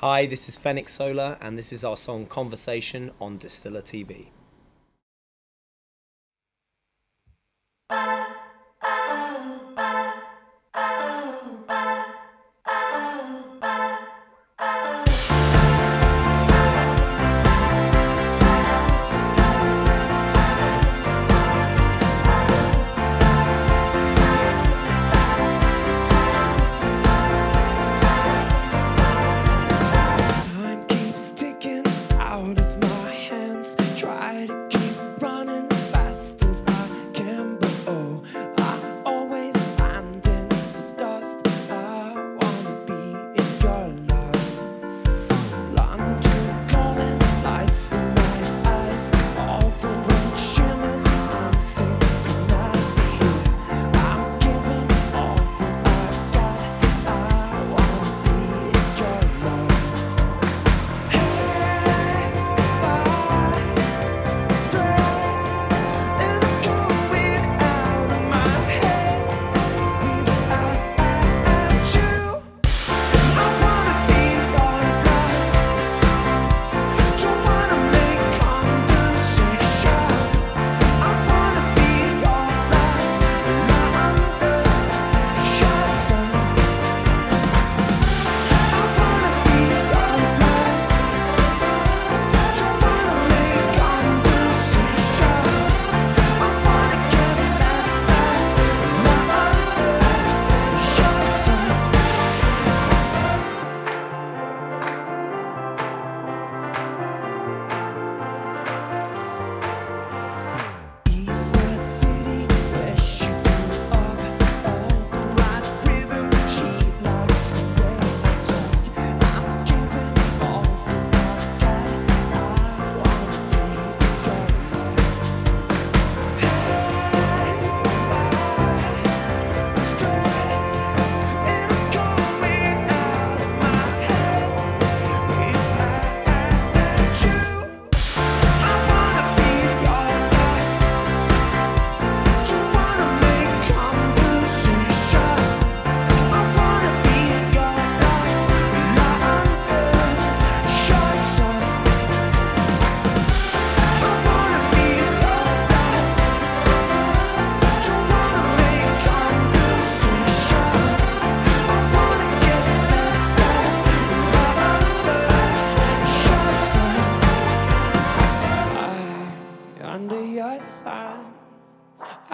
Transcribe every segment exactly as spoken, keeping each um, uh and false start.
Hi, this is Fenech-Soler and this is our song Conversation on Distiller T V.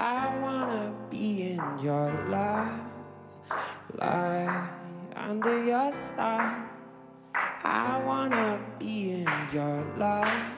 I wanna be in your life, lie under your side. I wanna be in your life.